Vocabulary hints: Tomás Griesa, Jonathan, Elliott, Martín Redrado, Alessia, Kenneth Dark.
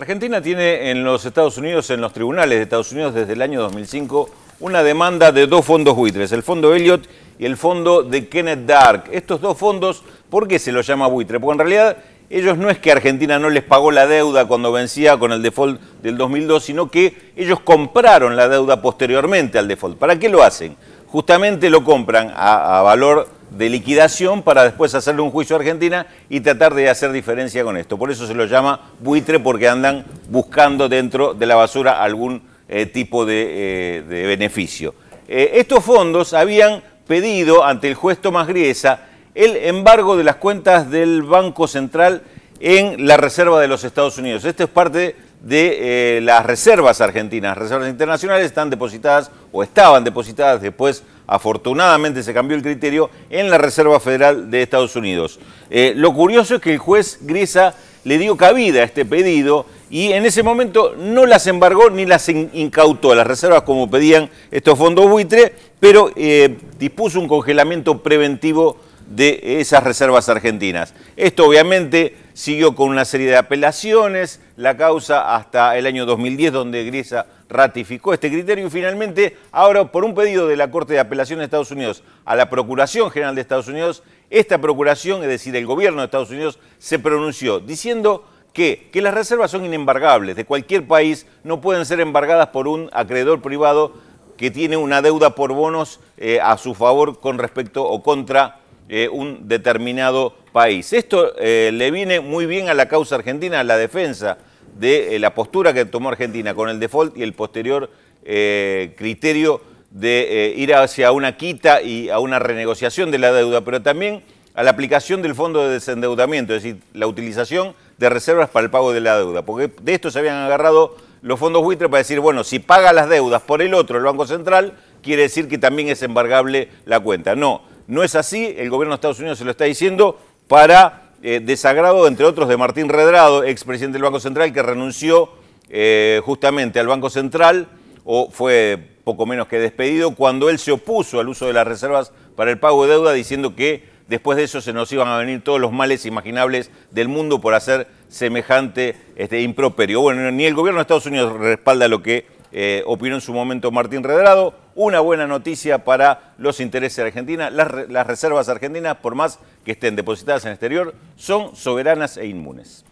Argentina tiene en los Estados Unidos, en los tribunales de Estados Unidos desde el año 2005, una demanda de dos fondos buitres, el fondo Elliott y el fondo de Kenneth Dark. Estos dos fondos, ¿por qué se los llama buitre? Porque en realidad ellos no es que Argentina no les pagó la deuda cuando vencía con el default del 2002, sino que ellos compraron la deuda posteriormente al default. ¿Para qué lo hacen? Justamente lo compran a valor de liquidación para después hacerle un juicio a Argentina y tratar de hacer diferencia con esto. Por eso se lo llama buitre, porque andan buscando dentro de la basura algún tipo de beneficio. Estos fondos habían pedido ante el juez Tomás Griesa el embargo de las cuentas del Banco Central en la Reserva de los Estados Unidos. Esto es parte de las reservas argentinas. Reservas internacionales están depositadas o estaban depositadas después, afortunadamente se cambió el criterio, en la Reserva Federal de Estados Unidos. Lo curioso es que el juez Griesa le dio cabida a este pedido y en ese momento no las embargó ni las incautó, las reservas como pedían estos fondos buitre, pero dispuso un congelamiento preventivo de esas reservas argentinas. Esto obviamente siguió con una serie de apelaciones, la causa hasta el año 2010, donde Griesa ratificó este criterio y finalmente, ahora por un pedido de la Corte de Apelación de Estados Unidos a la Procuración General de Estados Unidos, esta procuración, es decir, el gobierno de Estados Unidos, se pronunció diciendo que las reservas son inembargables, de cualquier país no pueden ser embargadas por un acreedor privado que tiene una deuda por bonos a su favor con respecto o contra un determinado país. Esto le viene muy bien a la causa argentina, a la defensa de la postura que tomó Argentina con el default y el posterior criterio de ir hacia una quita y a una renegociación de la deuda, pero también a la aplicación del fondo de desendeudamiento, es decir, la utilización de reservas para el pago de la deuda, porque de esto se habían agarrado los fondos buitre para decir, bueno, si paga las deudas por el otro, el Banco Central, quiere decir que también es embargable la cuenta. No es así, el gobierno de Estados Unidos se lo está diciendo para desagrado, entre otros, de Martín Redrado, expresidente del Banco Central, que renunció justamente al Banco Central, o fue poco menos que despedido, cuando él se opuso al uso de las reservas para el pago de deuda, diciendo que después de eso se nos iban a venir todos los males imaginables del mundo por hacer semejante improperio. Bueno, ni el gobierno de Estados Unidos respalda lo que opinó en su momento Martín Redrado. Una buena noticia para los intereses de Argentina. Las reservas argentinas, por más que estén depositadas en el exterior, son soberanas e inmunes.